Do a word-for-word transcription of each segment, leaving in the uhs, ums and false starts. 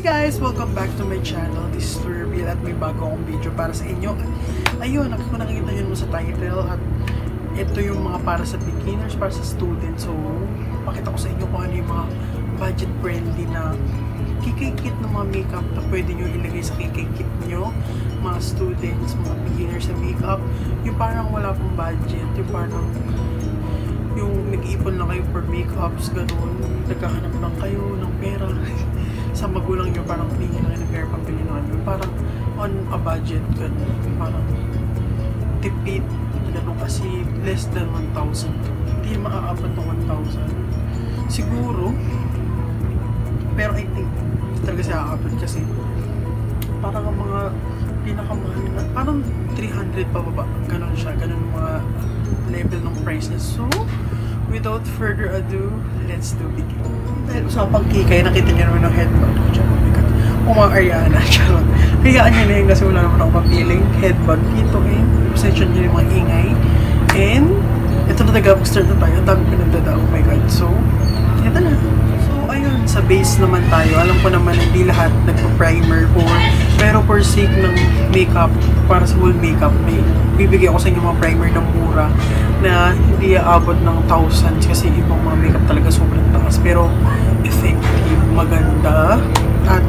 Hi guys! Welcome back to my channel. This is Lurville at may bago akong video para sa inyo. Ayun, kung nakikita nyo mo sa title at ito yung mga para sa beginners, para sa students. So, pakita ko sa inyo kung ano yung mga budget friendly na Kikay Kit ng mga makeup na pwede nyo ilagay sa Kikay Kit nyo. Mga students, mga beginners sa makeup. Yung parang wala pong budget, yung parang yung nag-iipon lang kayo for makeups, ganun, nagkahanap lang kayo ng pera sa magulang nyo, parang pinigin lang ng pera pambili na nyo, parang on a budget, ganun, parang tipid, ganun, kasi less than one thousand, hindi makaapat ng one thousand siguro, pero I think talaga siya aapit kasi parang ang mga pinakamahal na, parang three hundred pababa, ganun siya, ganun mga level ng prices. So, without further ado, let's do it. Dahil usapang Kikay, nakita niyo naman ng headband ko dyan. Oh my God. Umang-Ariana, charot. Kayaan niyo na yun kasi wala naman ako papiling headband dito eh. Obsession niyo yung mga ingay. And, ito na taga, mag-start na tayo. Ang dami pinagdada. Oh my God. So, ito na. So, ayun. Sa base naman tayo. Alam ko naman, hindi lahat nagpa-primer for, pero for sake ng makeup, para sa whole makeup, may bibigyan ko sa inyo mga primer ng mura na hindi aabot ng thousands kasi ibang mga makeup talaga sobrang taas pero effective, maganda at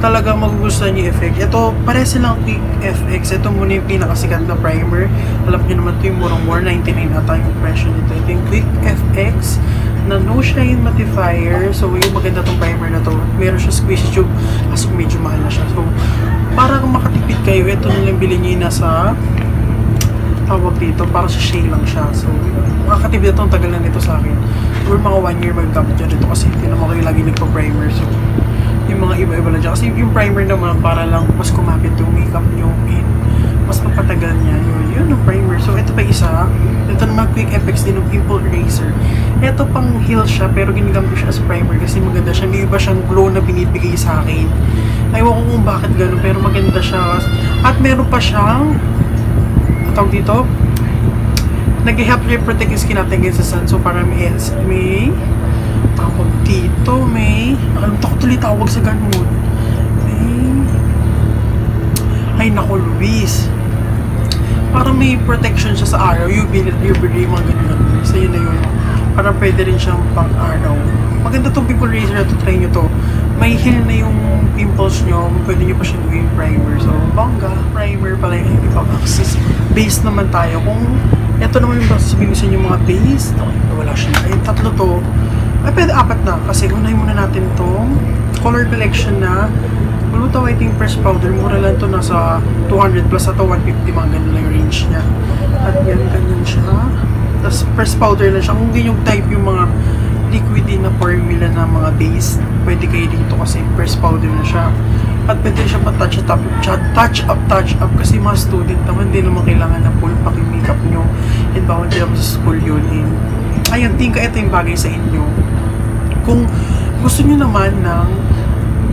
talaga magugustuhan yung effect. Ito, pare silang Quick F X. Ito muna yung pinakasikat na primer. Alam nyo naman ito yung murang one ninety-nine ata yung presyo nito. Ito yung Quick F X na no shine mattifier. So, yung maganda tong primer na to. Meron siya squeeze tube kasi medyo mahal na siya. So, para kung makatipid kayo, ito nilang bilhin nyo yung nasa tawag dito, para sa shea lang siya. So, makakatipid itong tagal na nito sa akin. Or mga one year mag-gamit dyan dito kasi hindi naman kayo lagi nagpa-primer. So, yung mga iba-iba na dyan. Kasi yung primer naman para lang mas kumapit yung makeup nyo and mas mapatagal niya. Yun, yun yung primer. So, ito pa isa. Ito naman Quick F X din ng Pimple Eraser. Ito pang heel siya pero ginagamit siya as primer kasi maganda siya. May iba siyang glow na binibigay sa akin. Aywan ko kung bakit gano'n, pero maganda siya. At meron pa siyang, tawag dito, nag-help niya protect yung skin natin against the sun. So, parang may, may tawag dito, may, alam ko tuloy tawag sa ganun. May, ay naku, Luis. Parang may protection siya sa araw. U V, U V, mga ganun. So, yun na yun. Parang pwede rin siyang pang-araw. Maganda itong Pimple Eraser na ito. Try nyo to. May heal na yung pimples nyo. Pwede nyo pa siya gawin primer. So, bangga. Primer pala yung I P P A X. Base naman tayo. Kung ito naman yung sabihin sa inyo mga base. Okay, wala siya. Ay, tatlo to. Ay, pwede apat na. Kasi unahin muna natin itong Colour Collection na Glutaw Whitening Press Powder. Mura lang ito. Nasa two hundred plus ato one fifty. Mga ganun lang yung range niya. At yan, ganyan siya. Tapos press powder lang siya. Kung ganyan yung type yung mga liquid na formula na mga base, pwede kayo dito kasi press powder na siya. At pwede siya pa-touch up, touch up, touch up kasi mga student naman, hindi naman kailangan na full paki-makeup nyo. And bawal din sa school yun. And, ayun, tingka ito yung bagay sa inyo. Kung gusto nyo naman ng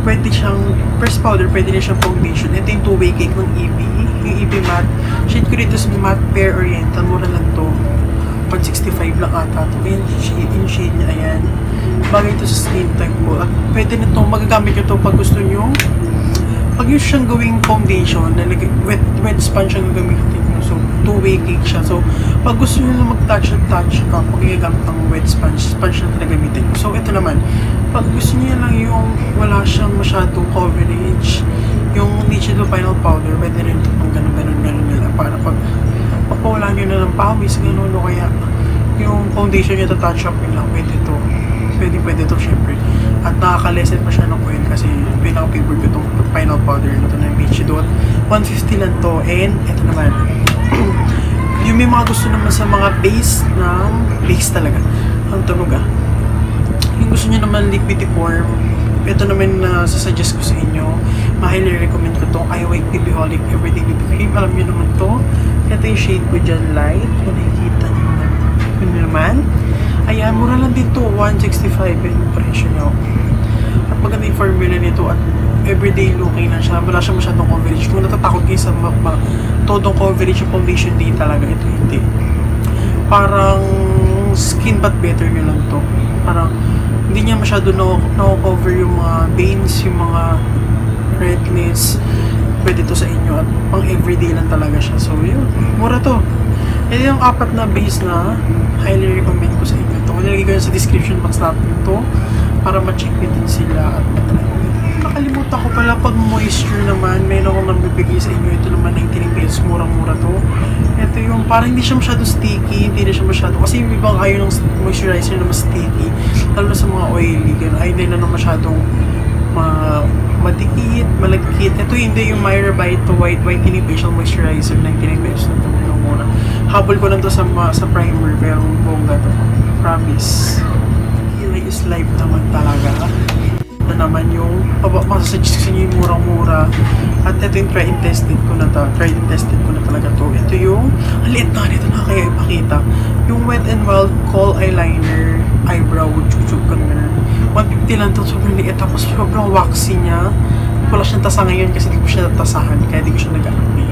pwede siyang press powder, pwede na siyang foundation. Ito yung two-way cake ng E B. Yung E B Matte. Shade ko dito sa Matte Pear Oriental. Mura lang to. one sixty-five lang ata ito. Ayan, yung shade niya, ayan. Bagay ito sa skin type mo. At pwede na ito, magagamit nyo ito pag gusto nyo. Pag yun siyang gawing foundation, nalagay, wet, wet sponge siyang gagamitin nyo. So, two-way cake siya. So, pag gusto nyo na mag-touch and touch ka, pag gagamit ang wet sponge, sponge na gagamitin nyo. So, ito naman. Pag gusto nyo lang yung wala siyang masyadong coverage, yung Nichido Final Powder, pwede rin ito pang ganun-ganun-ganun nila. Para pag papawalan nyo na ng pawis, gano'n, o kaya yung foundation nyo, tatouch up nyo lang, pwede ito. Pwede, pwede ito, syempre. At nakaka-lessen pa siya ng coin kasi pinaka-favorite ko itong final powder na ito na yung Nichido. At one fifty lang to. And, ito naman. Yung may mga gusto naman sa mga base ng base talaga. Ang tunog ah. Yung gusto nyo naman liquidy form, ito naman na uh, sasuggest ko sa inyo. Ma-highly recommend ko itong I-White B B Holic Everyday Liquid Cream. Alam nyo naman to. Ito yung shade ko dyan, light. Kung nakikita nyo naman. Ayan, mura lang dito. one sixty-five yung presyo nyo. At maganda yung formula nito. At everyday looking lang siya. Wala siya masyadong coverage. Kung natatakot kayo sa todong coverage yung foundation, di talaga. Ito hindi. Parang skin but better nyo lang to. Parang hindi niya masyado na-cover yung mga veins, yung mga redness. Pwede to sa inyo at pang everyday lang talaga siya. So yun, mura to. Ito yung apat na base na highly recommend ko sa inyo. Ito ko nilagay ko sa description box natin ito para ma-check natin sila at matry. Nakalimutan ko pala pag moisture naman, mayroon akong nabibigay sa inyo. Ito naman nineteen pesos, murang-mura to. Ito yung parang hindi siya masyado sticky, hindi na siya masyado. Kasi yung ibang ayaw ng moisturizer na mas sticky, lalo sa mga oily, gano'n. Ay, hindi na naman masyadong ma matikit, malagkit. Ito hindi yung Myra by ito, White Whitening Facial Moisturizer, nineteen pesos na ito. Mura. Habol ko lang to sa, sa primer, pero bongga to. Promise. Kilay is life naman talaga. Na naman yung masasuggest ko sa inyo yung murang-mura at ito yung try and tested ko na ta try and tested ko na talaga to. Ito yung aliit na nito na kaya ipakita yung Wet n Wild Kohl eyeliner eyebrow chuchuk ko na one fifty lang to. Sobrang liit tapos sobrang waxy niya, wala siyang tasa ngayon kasi di ko siya natasahan kaya di ko siya nag-aapin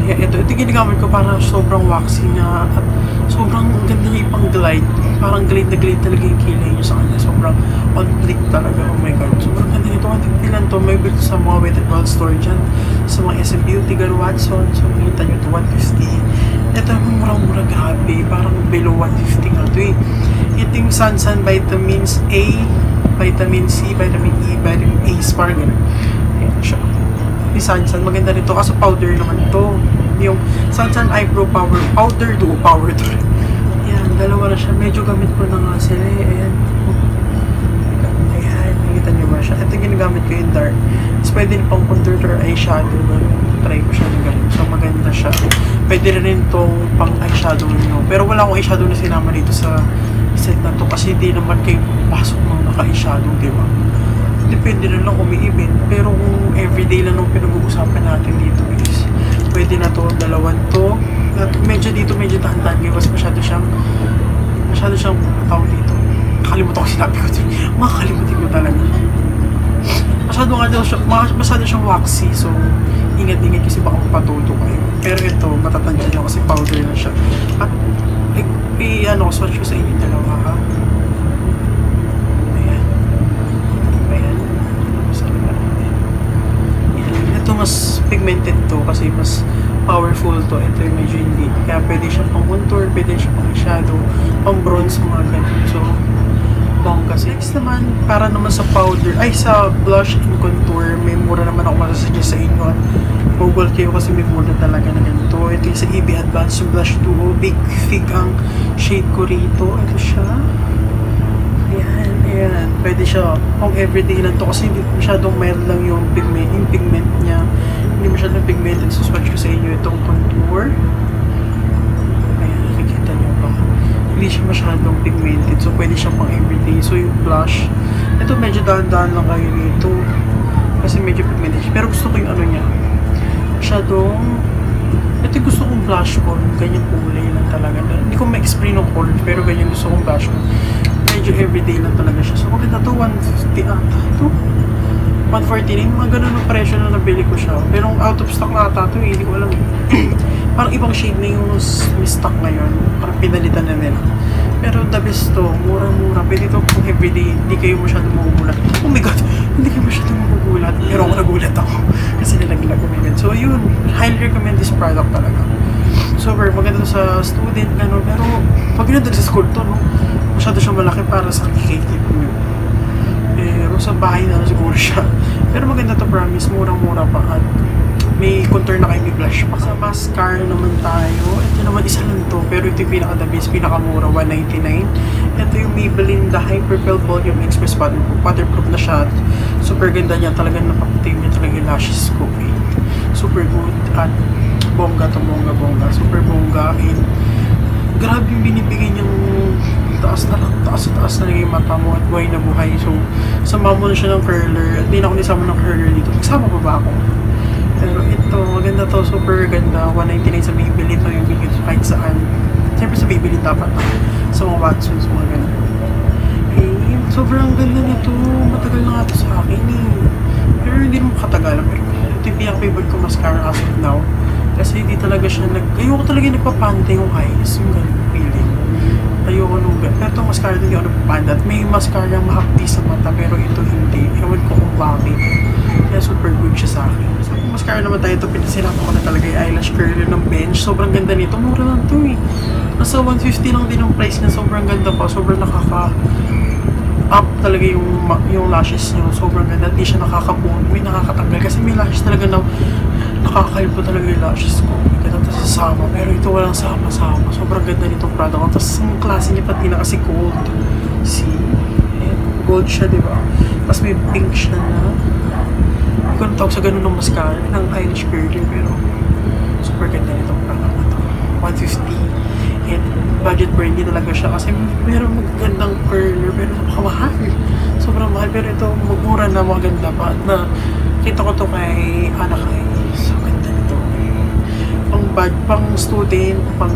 kaya ito ito ginagamit ko para sobrang waxy niya at sobrang ganda ng ipang glide, parang glide na glide talaga yung kilay niya sa kanya, sobrang on flick talaga. Oh my god, sobrang ganda nito. one fifty lang to, may bill sa mga Wet n Wild store dyan sa mga S M Beauty Girl, Watsons. So makita nyo to, one fifty. Ito naman murang mura, grabe, parang below one fifty nga to eh. Ito yung Sansan vitamins A, vitamin C, vitamin E, vitamin A spark, gano'n. Ayan siya yung Sansan, maganda nito kaso powder naman to. Yung Sansan Eyebrow Powder Powder Duo Power to. Ayan, dalawa na siya, medyo gamit ko na nga sila eh. Ayan, nakita nyo ba siya? Ito ginagamit ko yung dark. Tapos pwede rin pang contour or eyeshadow. Try ko siya ng ganun. So maganda siya. Pwede rin itong pang eyeshadow nyo. Pero wala akong eyeshadow na sinama dito sa set na to. Kasi di naman kayo pasok ng naka-eyeshadow, di ba? Depende na lang kung may event. Pero kung everyday lang nung pinag-uusapan natin dito is pwede na to, dalawan to. At medyo dito, medyo tahan-tahan. Kasi masyado siyang masyado siyang tao dito. Nakalimutan ko sinabi ko ito. Makakalimutin ko talaga. Masyado nga daw siya, masyado siyang waxy. So, ingat-ingat kasi baka mapatuto kayo. Pero ito, matatanda na kasi powder na siya. At, i-ano ko, swatch ko sa inyo dalawa ha. Ayan. Ayan. Ayan. Ito mas pigmented to kasi mas powerful to. Ito yung medyo hindi. Kaya pwede siya pang contour, pwede siya pang shadow, pang bronze, mga ganun. So, kasi next naman, para naman sa powder ay sa blush and contour, may mura naman ako masasuggest sa inyo at google kayo kasi may mura talaga na ganito. Ito yung sa E B Advanced Blush Duo. Big Fig ang shade ko rito. Ito siya. Ayan, ayan, pwede siya pang everyday lang to kasi hindi masyadong mild lang yung pigment, yung pigment niya, hindi masyadong pigmented. So swatch ko sa inyo itong contour. Hindi siya masyadong pigmented, so pwede siya pang everyday. So yung blush, ito medyo dahan-dahan lang kayo nito kasi medyo pigmented siya. Pero gusto ko yung ano niya, masyadong, ito gusto kong blush ko, ganyan kulay lang talaga. Hindi ko ma-explain ng color, pero ganyan gusto kong blush ko. Medyo everyday lang talaga siya. So maganda to, one fifty ata to, one forty-nine, mga ganun ang presyo na nabili ko siya. Pero out of stock na ata to, hindi ko alam eh. Parang ibang shade na yung mistock ngayon, parang pinalitan na nila. Pero the best to, murang-mura, pwede ito kung everyday, hindi kayo masyado magugulat. Oh my god, hindi kayo masyado magugulat, pero ako nagulat ako kasi nilaglag. Oh my god, so yun, highly recommend this product talaga. Super, maganda sa student, gano'n, pero pag yun doon sa school to, no, masyado siyang malaki para sa Kikay Kit. Pero sa bahay na siguro siya, pero maganda to, promise, murang-mura pa at may contour na kayo, may blush pa. Sa mascara naman tayo, ito naman isa lang to, pero ito yung pinaka the best, pinakamura, one ninety-nine. Ito yung Maybelline the Hyper Curl Volume Express Waterproof. Waterproof na siya. Super ganda niya, talagang napaputin niya talaga yung lashes ko. Eh. Super good at bongga to, bongga, bongga. Super bongga and grabe yung binibigay niyang taas na lang, taas na taas na lang yung mata mo at buhay na buhay. So, sama mo na siya ng curler. Hindi na ako nisama ng curler dito. Nagsama pa ba ako? Pero ito, maganda to, super ganda. one ninety-nine sa Maybelline. Ito yung bigit kahit saan. Siyempre sa Maybelline dapat na. Sa mga Watsons, mga ganda. Eh, sobrang ganda nito. Matagal na nga ito sa akin eh. Pero hindi mo katagal. Ito yung pinaka-favorite ko mascara as of now. Kasi hindi talaga siya nag... Ayoko talaga nagpa-pante yung eyes. Yung ganun feeling. ayoko nung eto mascara din yung nagpapanda at may mascara mahapdi sa mata pero ito hindi, ewan ko kung bakit kaya super good siya sa akin. So kung mascara naman tayo, ito pinasirapan ko na talaga yung eyelash curler ng Bench. Sobrang ganda nito, mura lang ito eh, nasa one fifty lang din ang price niya. Sobrang ganda pa, sobrang nakaka up talaga yung, yung lashes niyo, sobrang ganda, hindi siya nakakabuon, may nakakatanggal kasi may lashes talaga na nakakailpo talaga yung lashes ko. Ito sa sama, pero ito walang sama-sama. Sobrang ganda nitong product ko. Tapos ang klase niya pati na kasi gold. See? And gold siya, diba? Tapos may pink siya na. Hindi ko natawag sa ganun ng mascara. Ng eyelash curler, pero super ganda nitong product na to. one fifty. And budget brandy talaga siya kasi meron magandang curler, pero napakamahal. Sobrang mahal, pero ito mura na, maganda pa. At na, kita ko to kay anak ay. So, pang bad, pang student, pang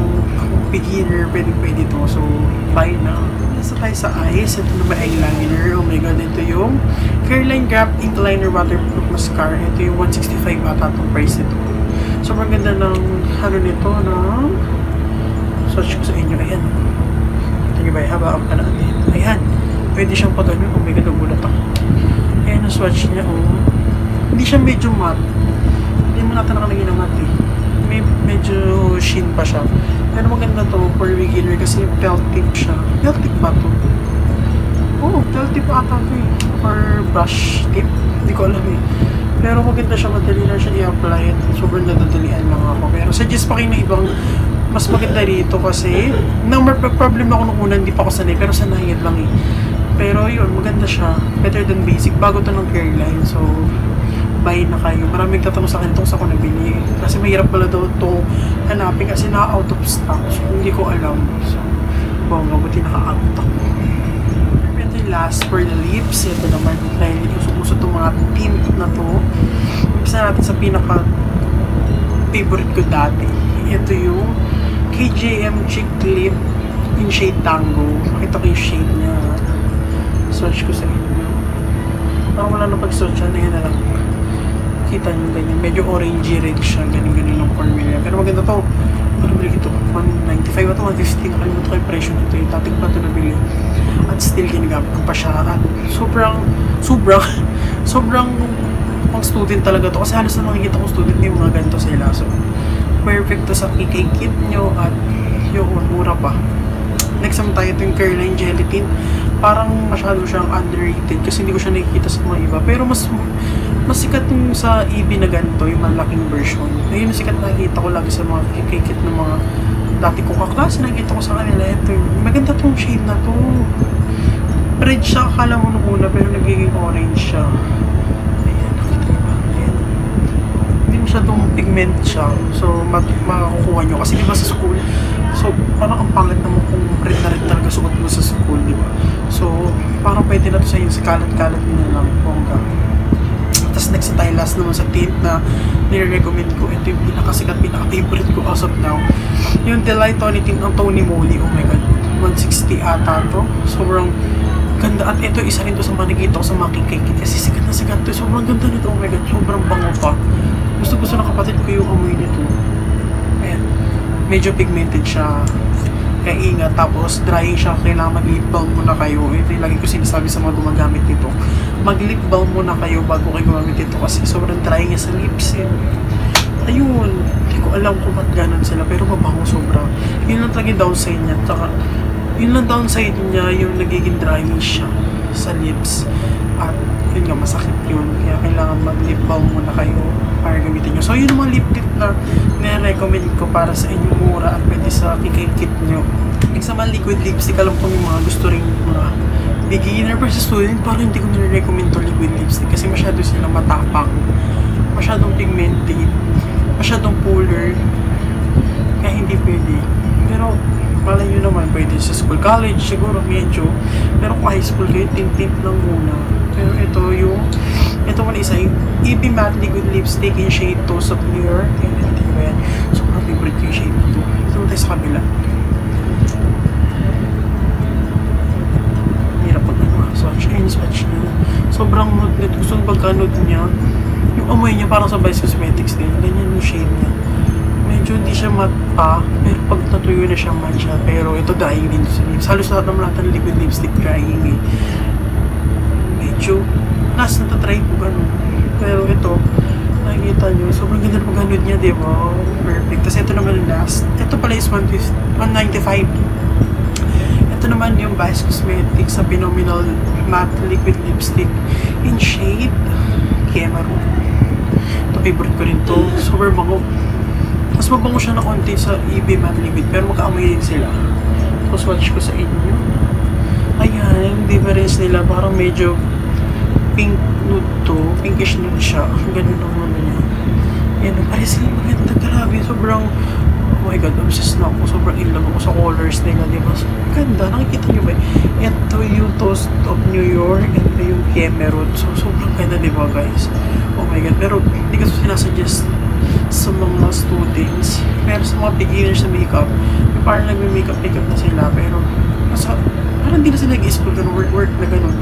beginner, pwede-pwede to. So, buy na. Nasa tayo sa eyes. Ito na ba eyeliner? Oh my god, ito yung Caroline Grap Ink Liner Waterproof Mascara. Ito yung one sixty-five ata itong price nito. So, maganda ng ano nito, ng search ko sa inyo. Ayan. Ito nyo ba? Haba ang panaan din. Ayan. Pwede siyang pag ano. Oh my god, nagulat ako. Ayan, na-swatch niya. Oh. Hindi siya medyo matte. Hindi mo natin nakalagay ng matte eh. Medyo sheen pa siya. Pero maganda to for beginner kasi felt tip siya. Felt tip ba to? Oo, oh, felt tip ata to eh. Or brush tip. Hindi ko alam eh. Pero maganda siya. Madali na siya i-apply. Sobrang nadadalian lang ako. Pero suggest pa kayo na ibang mas maganda rito kasi nang may problem ako nung una, hindi pa ako sanay. Pero sanayin lang eh. Pero yun, maganda siya. Better than basic. Bago to ng Caroline. So, buy na kayo. Maraming tatanong sa akin itong sa ko nabili. Kasi mahirap pala daw itong hanapin kasi na-out of stock. So, hindi ko alam. So, wow, mabuti naka-out ako. And then last, for the lips. Ito naman, dahil uso-uso itong mga tint na to. Umpisa natin sa pinaka-favorite ko dati. Ito yung K J M Cheek Lip in shade Tango. Makita ko yung shade niya. Search ko sa inyo. Parang wala na pag-search na yun na lang. Kita nyo ganyan, medyo orangey red siya, ganyan-ganyan lang formula. Pero maganda to, ito nabili ito, one ninety-five at one fifty, nakalimutan ko yung presyo nito, yung tatik pa ito nabili. At still, ginagamit ko pa siya. At sobrang, sobrang, sobrang pang student talaga to. Kasi halos na makikita ko student na yung mga ganito sila. So, perfect to sa Kikay Kit nyo at yung mura pa. Next naman tayo, ito yung Caroline Gelatine. Parang masyado siyang underrated kasi hindi ko siya nakikita sa mga iba. Pero mas, mas sikat yung sa E B na ganito, yung malaking version. Ngayon, sikat nakikita ko lagi sa mga kikikit ng mga dati kong kaklase. Nakikita ko sa kanila, ito yung maganda tong shade na to. Red siya, akala mo nung una, pero nagiging orange siya. Ayan, nakita ko ba? Ayan. Hindi mo siya tong pigment siya. So, makakukuha nyo. Kasi diba sa school, so, parang ang pangit naman kung red na red talaga suot mo sa school, diba? So, parang pwede na to sa iyo, sa kalat-kalat nyo lang. Bongga. Tapos next tayo, last naman sa tint na nire-recommend ko. Ito yung pinakasikat, pinaka-favorite ko as of now. Yung Delight Tony Tint ng Tony Moly. Oh my god, one sixty ata to. Sobrang ganda. At ito, isa rin to sa manigito ko sa makikikit. Kasi sikat na sikat to. Sobrang ganda nito. Oh my god, sobrang bango pa. Gusto gusto na kapatid ko yung amoy nito. Ayan. Medyo pigmented siya. Kaya ingat, tapos drying siya, kailangan mag-lip balm muna kayo. Ito yung lagi ko sinasabi sa mga gumagamit nito. Mag-lip balm muna kayo bago kayo gumamit nito kasi sobrang drying niya sa lips eh. Ayun, hindi ko alam kung ba't ganon sila, pero mabango sobra. Yun lang talaga yung downside niya. Tsaka, yun lang downside niya, yung nagiging drying siya sa lips. At yun nga, masakit yun. Kaya kailangan mag-lip balm muna kayo para gamitin nyo. So yun yung mga lip kit na na-recommend ko para sa inyo, mura at pwede sa Kikay Kit nyo. Next naman, liquid lipstick. Alam ko may mga gusto rin mga beginner para sa student, parang hindi ko nire-recommend to liquid lipstick kasi masyado silang matapang, masyadong pigmented, masyadong polar, kaya hindi pwede. Pero malay nyo naman, pwede sa school, college siguro medyo, pero kung high school kayo, tint-tint lang muna. Pero ito yung, ito man isa yung E B Matte Liquid Lipstick in shade Toast of New York. Ayan, natin ko yan. Sobrang favorite ko yung shade na ito. Ito natin sa kabila. Hirap pag nag-swatch. Ayan, swatch nyo. Sobrang nude na ito. Gusto pagka nude niya. Yung amoy niya parang sa Vice Cosmetics din. Ganyan yung shade niya. medyo hindi siya matte pa, pero pag natuyo na siya matte siya, pero ito drying din sa lips. Halos lahat ng lahat ng liquid lipstick drying eh. Medyo nas natatry po ganun. Pero ito, nakikita nyo, sobrang ganda na pag-hanod niya, diba? Perfect. Tapos ito naman yung last. Ito pala is one ninety-five. Ito naman yung Vice Cosmetics sa Phenomenal Matte Liquid Lipstick in shade Kemaru. Favorite ko rin to. Super bango. Mas mabango siya na konti sa E B Matte Liquid, pero magkaamoy din sila. Tapos watch ko sa inyo. Ayan, yung difference nila, parang medyo pink nude to. Pinkish nude siya. Ganun ang ano niya. Ayan, pare sila maganda. Grabe. Sobrang, oh my god, obsessed na ako. Sobrang in love ako sa colors nila, diba? So, ganda. Nakikita nyo ba? Ito yung Toast of New York. Ito yung Kemerut. So, sobrang ganda, diba guys? Oh my god, pero hindi ko sinasuggest sa mga students, pero sa mga beginners na makeup, parang nagme-makeup makeup na sila, pero nasa, parang hindi na sila nag-school ganun, work-work na ganun.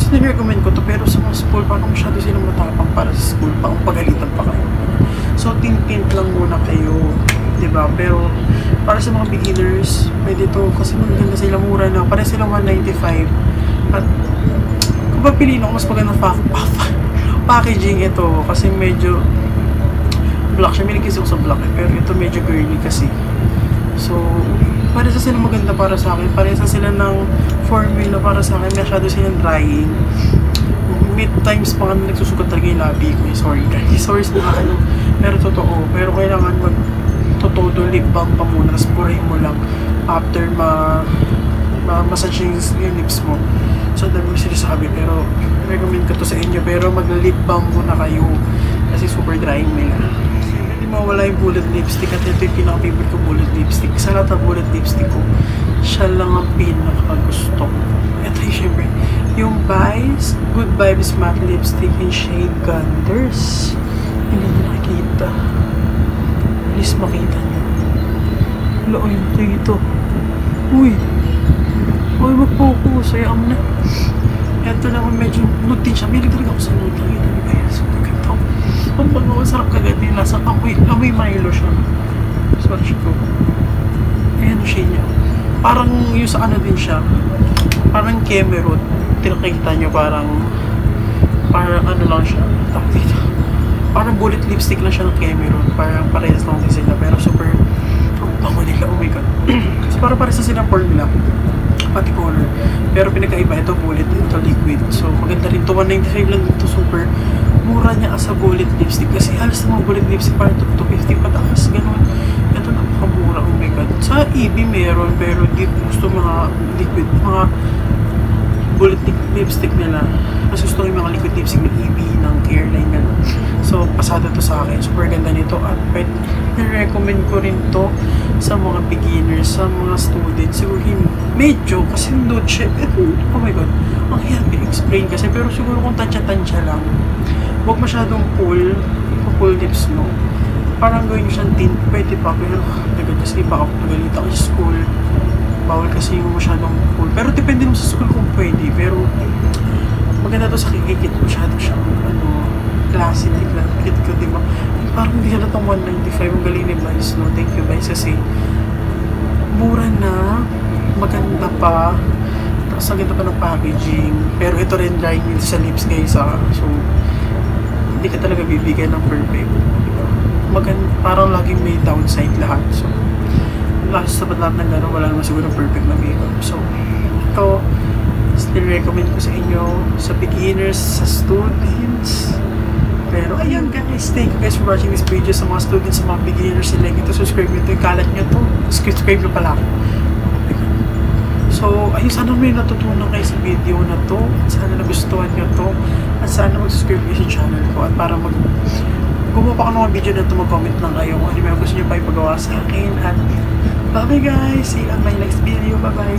So, nag-recommend ko to, pero sa mga school, parang masyado silang matapang para sa school, parang pagalitan pa kayo. So, tint-tint lang muna kayo, diba? Pero, para sa mga beginners, pwede to, kasi maganda sila, mura na, parang sila one ninety-five. At, kung papiliin ako, mas maganda pa, packaging ito kasi medyo black siya, may nakisip ko sa black eh, pero ito medyo girly kasi, so paresa sila maganda para sa akin, paresa sila ng formula para sa akin, masyado silang drying. Mid times pa nga nagsusukat talaga yung labi ko, sorry guys, sorry sa mga ano, pero totoo, pero kailangan mag totodo lip balm pa muna, tapos purahin mo lang after ma ma-massage yung lips mo. So, dami sinasabi, pero recommend ko to sa inyo, pero mag-lip balm muna kayo kasi super drying nila. Hindi mawala yung bullet lipstick, at ito yung pinaka-favorite ko bullet lipstick. Sa lahat ng bullet lipstick ko, siya lang ang pinaka-gusto. Ito yung syempre, yung Vice Good Vibes Matte Lipstick in shade Gunners. Hindi nyo nakita. Please makita nyo. Wala ko yung dito. Uy! Uy, mag-focus. Ayam na. Ito lang, medyo nude din siya. May ligtag ako sa nude. Ay, guys. Maganda ako. Ang pag-awang sarap kagad yung lasa. Amoy, amoy Milo siya. Swatch ko. Ayan yung shade niya. Parang yung sa ano din siya. Parang Kemerut. Tinakita niyo parang, parang ano lang siya. Takita. Parang bullet lipstick lang siya ng Kemerut. Parang parehas lang din sila. Pero super, bango nila. Oh my god. Kasi parang parehas na silang formula. Pati color. Pero pinakaiba ito, bullet, ito liquid. So, maganda rin ito. one ninety-five lang dito, super mura niya as a bullet lipstick. Kasi halos na mga bullet lipstick, parang two fifty pataas, ganun. Ito, napakamura. Oh my god. Sa E B meron, pero di gusto mga liquid, mga bullet lipstick nila. Mas gusto yung mga liquid lipstick ng E B, ng Caroline, ganun. So, pasado to sa akin. Super ganda nito. At pwede, recommend ko rin to sa mga beginners, sa mga students. Siguro hindi medyo, kasi nude siya. Oh my god, ang hirap i-explain kasi, pero siguro kung tansya-tansya lang, huwag masyadong pull, pull lips mo. Parang gawin nyo siyang tint, pwede pa, pero nagad kasi baka nagalita ko sa school. Bawal kasi yung masyadong pull. Pero depende mo sa school kung pwede, pero maganda to sa Kikay Kit, masyado siyang ano, classic, kit ko, diba? Parang hindi na itong one ninety-five, ang galing ni Vice, no? Thank you Vice, kasi mura na, maganda pa, tapos ang ganda pa ng packaging, pero ito rin drying nito sa lips guys ah, so hindi ka talaga bibigay ng perfect, diba? Maganda, parang laging may downside lahat, so last na lahat ng gano'n, wala naman siguro ng perfect na makeup, so ito still recommend ko sa inyo, sa beginners, sa students. Pero ayan guys, thank you guys for watching this video. Sa mga students, sa mga beginners, sila ito, subscribe nyo ito, ikalat nyo ito, subscribe nyo pala. So, ayun, sana may natutunan kayo sa video na to, at sana nagustuhan nyo to, at sana mag-subscribe kayo sa channel ko, at para mag gumawa pa ka ng mga video na to, mag-comment lang kayo kung ano may gusto nyo pa ipagawa sa akin, at bye bye guys, see you on my next video, bye bye!